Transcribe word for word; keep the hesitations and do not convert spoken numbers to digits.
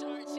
short.